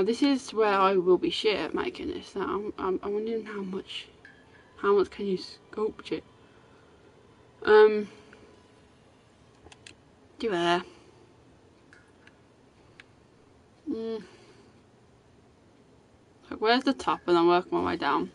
Now this is where I will be shit at making this. Now I'm wondering how much can you sculpt it? Do hair. Like, where's the top, and I work my way down.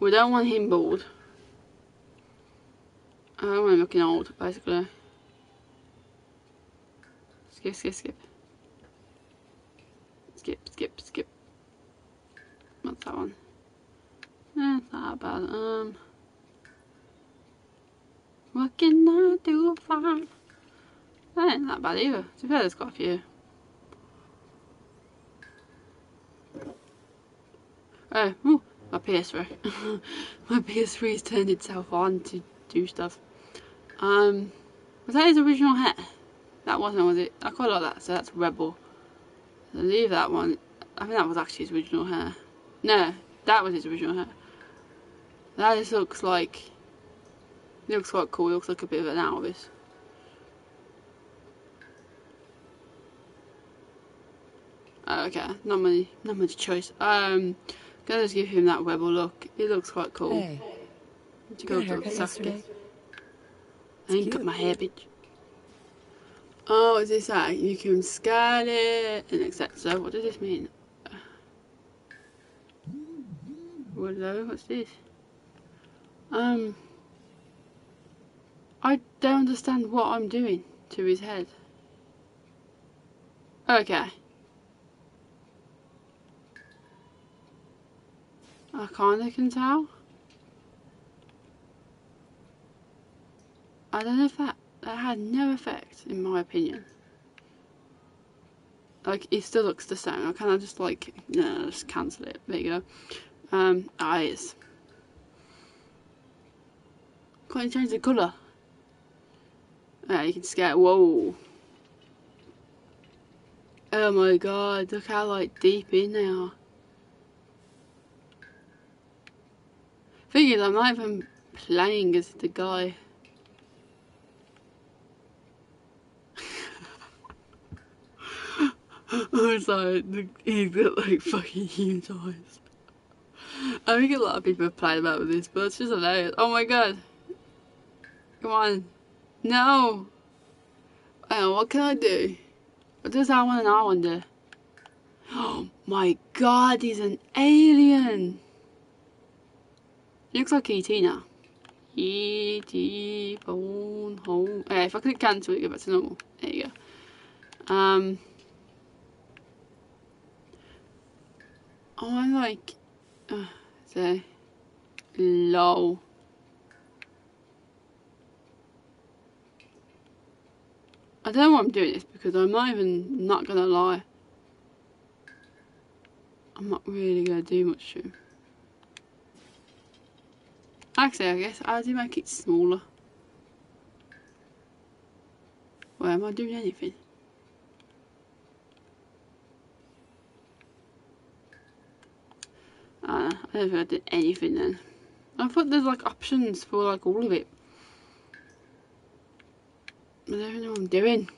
We don't want him bald. I don't want him looking old, basically. Skip, skip, skip. Skip, skip, skip. What's that one? It's not that bad. What can I do for? That ain't that bad either. To be fair, there's quite a few. Oh, ooh, my PS3. My PS3 has turned itself on to do stuff. Was that his original hair? That wasn't, was it? I quite like that, so that's Rebel. So leave that one. I think that was actually his original hair. No, that was his original hair. That just looks like... It looks quite cool. It looks like a bit of an Elvis. Oh, okay, not much choice. Gonna just give him that Rebel look. He looks quite cool. Hey, did you go to Sasuke? I ain't cut my hair, bitch. Oh, what does this say? You can scale it and etc. What does this mean? Hello, what's this? I don't understand what I'm doing to his head. Okay. I kinda can tell. I don't know if that had no effect, in my opinion. Like, it still looks the same. I kinda just like, no, just cancel it. There you go. Eyes. Can't change the colour. Yeah, you can scare. Whoa. Oh my god, look how like deep in they are. Thing is, I'm not even playing as the guy. I'm sorry, he's got like fucking huge eyes. I think a lot of people have played about with this, but it's just hilarious. Oh my god. Come on. No! Oh, what can I do? What does that one and I wonder? Oh my god, he's an alien! He looks like E.T. now. E.T. phone home. Okay, if I click cancel it, go back to normal. There you go. Oh, I like... so... LOL. I don't know why I'm doing this, because I'm not even, not gonna lie, I'm not really gonna do much to him. Actually, I guess I do make it smaller. Well, am I doing anything? I don't think I did anything then. I thought there's like options for like all of it. I don't know what I'm doing.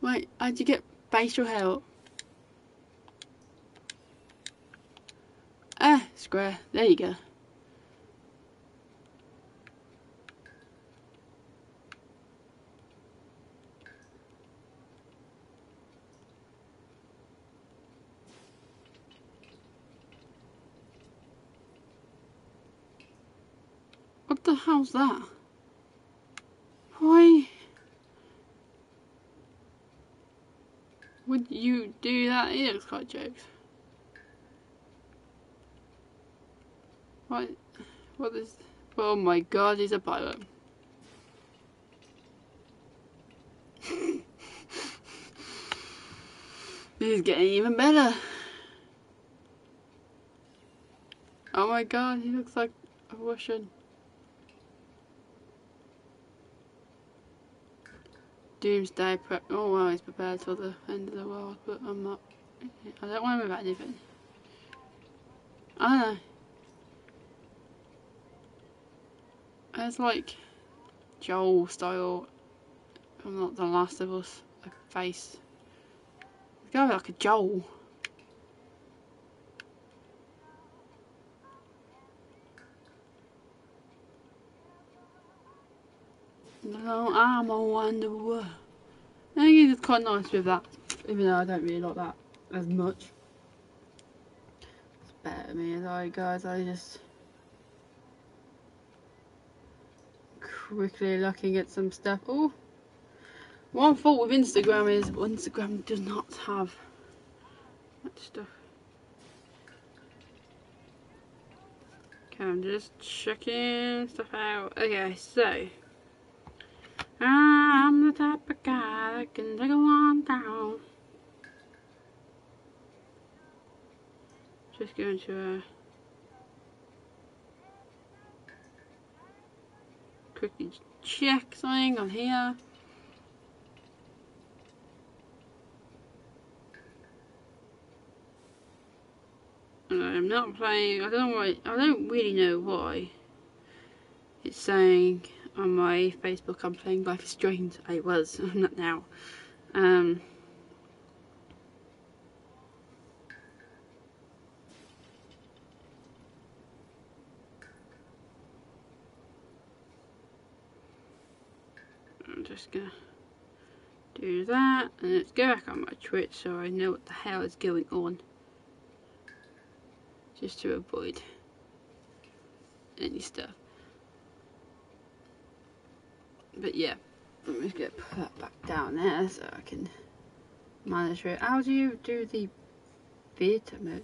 Wait, how'd you get facial hair? Ah, square. There you go. What the hell's that? Why would you do that? It looks quite jokes. What? What is? Oh my god, he's a pirate. This is getting even better. Oh my god, he looks like a Russian. Doomsday prep. Oh well, he's prepared for the end of the world, but I'm not. I don't want to worry about anything. I don't know. It's like Joel style not The Last of Us, like a face. It's gonna be like a Joel. No, I'm a wanderer. I think it's quite nice with that, even though I don't really like that as much. It's better of me, sorry guys, I just quickly looking at some stuff. Oh, one fault with Instagram is Instagram does not have much stuff. Okay, I'm just checking stuff out. Okay, so I'm the type of guy that can take a long down. Just going to quickly check something on here. And I'm not playing. I don't know why. I don't really know why it's saying on my Facebook I'm playing Life is Strange. I was, I'm not now. I'm just gonna do that, and let's go back on my Twitch so I know what the hell is going on, just to avoid any stuff. But yeah, I'm just going to put that back down there so I can monitor it. How do you do the theatre mode?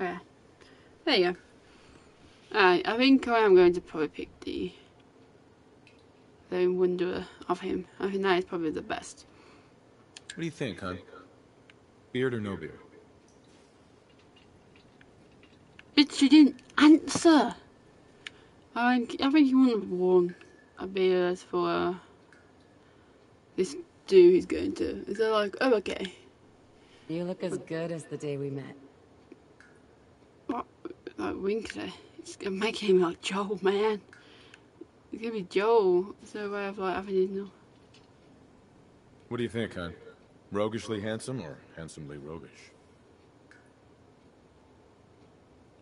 Okay, there you go. Alright, I think I am going to probably pick the Lone Wanderer of him. I think that is probably the best. What do you think, hon? Beard or no beard? Bitch, you didn't answer! I think you wouldn't have worn a beard for this dude he's going to. Is that like, oh, okay. You look as good as the day we met. What? Like Winkler. It's gonna make him like Joel, man. It's gonna be Joel. There's no way of like having his no. What do you think, hon? Roguishly handsome or handsomely roguish?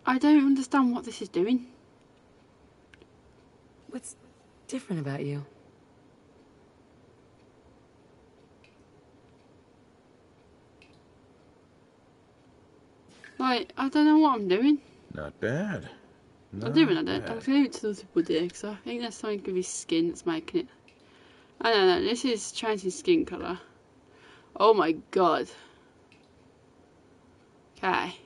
I don't understand what this is doing. What's different about you? Like, I don't know what I'm doing. Not bad. Not I'm doing it. I'm doing it to those people there, because I think there's something with his skin that's making it. I don't know. This is changing skin colour. Oh my god. Okay.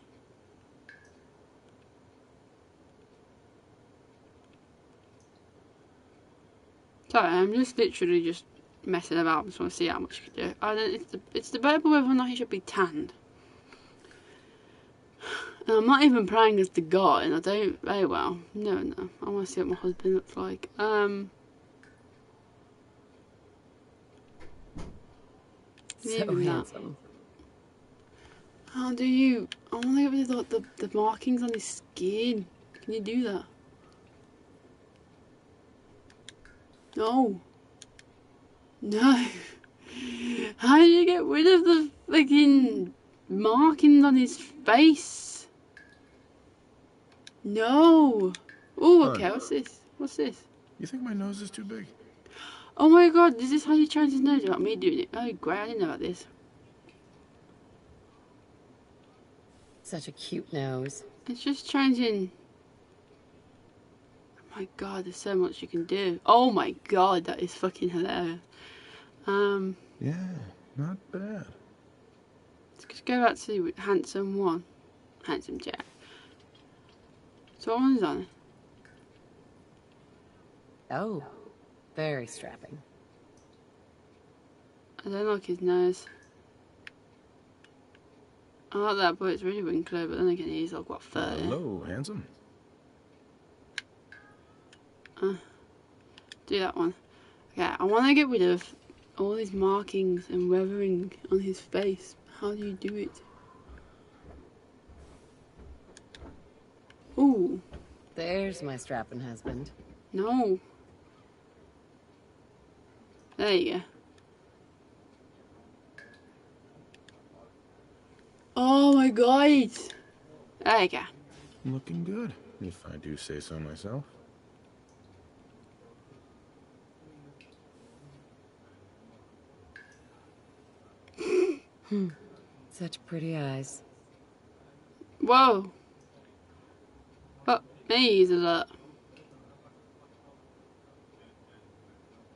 Sorry, I'm just literally just messing about. I just want to see how much you can do. I don't, it's debatable whether or not he should be tanned. And I'm not even playing as the guy, and I don't very well. No. I want to see what my husband looks like. So handsome. How do you? I want to get rid of the markings on his skin. Can you do that? No. No. How do you get rid of the fucking markings on his face? No. Oh, okay, what's this? What's this? You think my nose is too big? Oh my god, is this how you change his nose without me doing it? Oh great, I didn't know about this. Such a cute nose. It's just changing. Oh my god, there's so much you can do. Oh my god, that is fucking hilarious. Yeah, not bad. Let's just go back to Handsome One. Handsome Jack. So what one's on it? Oh, very strapping. I don't like his nose. I like that, but it's really wrinkly, but then again he's like, what, 30? Hello, handsome. Do that one. Okay, I want to get rid of all these markings and weathering on his face. How do you do it? Ooh. There's my strapping husband. No. There you go. Oh my God. There you go. Looking good, if I do say so myself. Such pretty eyes. Whoa. Fuck me, is that?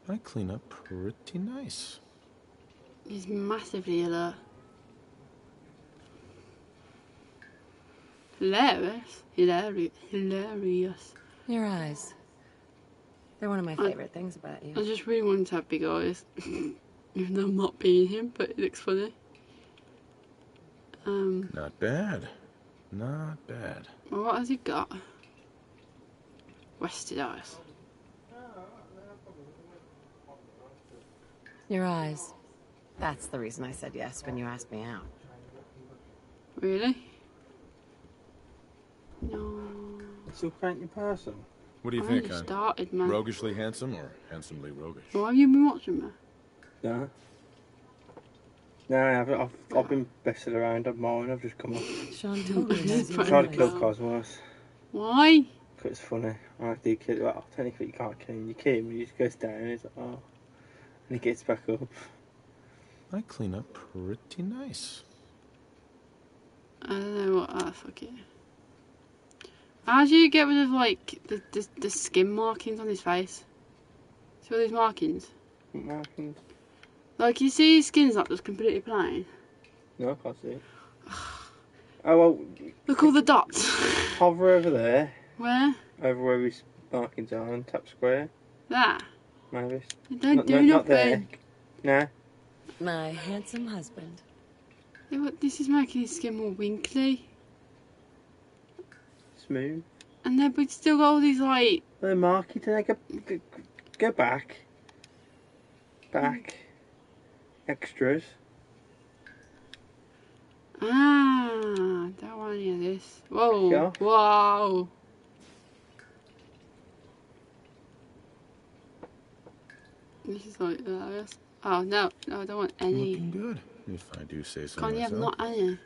I clean up pretty nice. He's massively alert. Hilarious. Hilarious. Your eyes. They're one of my favorite things about you. I just really wanted to have big eyes. Even though I'm not being him, but it looks funny. Not bad. Not bad. Well, what has he got? Wasted eyes. Your eyes. That's the reason I said yes when you asked me out. Really? No. Still painting person. What do you think? I started, man. Roguishly handsome or handsomely roguish? Why have you been watching me? No. No, I've been bested around at mine. I've just come up. Sean told me I tried to kill Cosmos. Why? Because it's funny. I do kill him. Well, technically you can't kill him. You kill him and he just goes down and he's like, oh. And he gets back up. I clean up pretty nice. I don't know what fuck it. How do you get rid of like the skin markings on his face? See all these markings? What markings? Like, you see his skin's not just completely plain? No, I can't see it. Oh, well... Look all the dots. Hover over there. Where? Over where his markings are and tap square. That? Mavis. You don't do nothing. Not there. No. My handsome husband. Yeah, but this is making his skin more wrinkly. Smooth. And then we've still got all these, like... They're markings. Go back. Back. Extras. Ah, don't want any of this. Whoa, sure. Wow. This is like hilarious. Oh no, no, I don't want any. Looking good, if I do say so. Can't you have not any?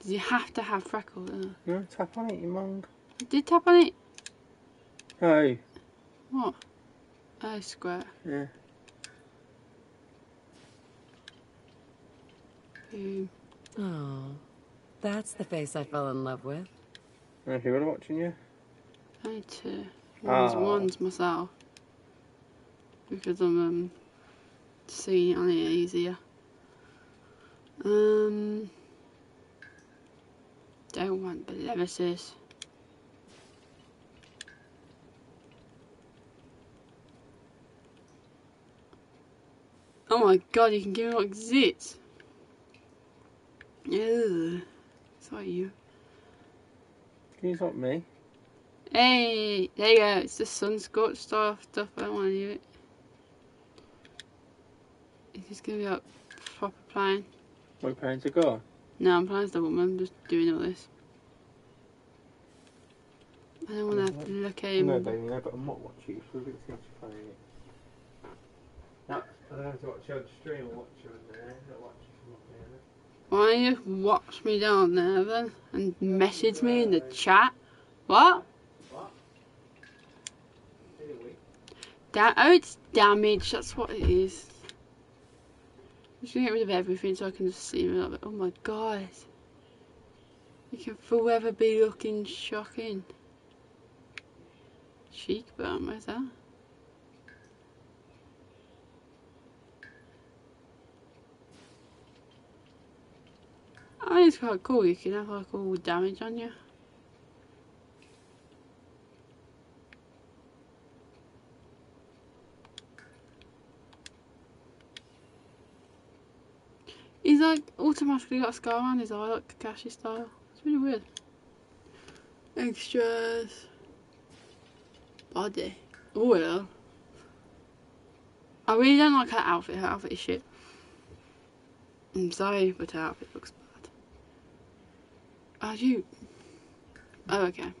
Does you have to have freckles? No, tap on it, you mong. I did tap on it. Hey. What? Oh, square. Yeah. Oh, that's the face I fell in love with. And who are watching you? I too. One's myself. Because I'm seeing it on it easier. Don't want the levises. Oh my God, you can give me like zits. Ew. It's like you. Can you help me? Hey, there you go. It's the sun scorched stuff. I don't want to do it. It's just going to be like proper playing. What parents are gone? No, I'm playing as the woman. I'm just doing all this. I don't want to have to look at him. No, baby, no, but I'm not watching it. We're going to see how she's playing it. No, I don't have to watch you on stream or watch you on there. Not watch you from up there. Why don't you just watch me down there then and message me in the chat? What? What? Oh, it's damage. That's what it is. I'm just gonna get rid of everything so I can just see him a little bit. Oh my God. You can forever be looking shocking. Cheekbone, where's that? I mean, it's quite cool, you can have like all damage on you. He's like automatically got a scar on his eye, like Kakashi style. It's really weird. Extras. Body. Oh well. I really don't like her outfit. Her outfit is shit. I'm sorry, but her outfit looks bad. Oh, okay.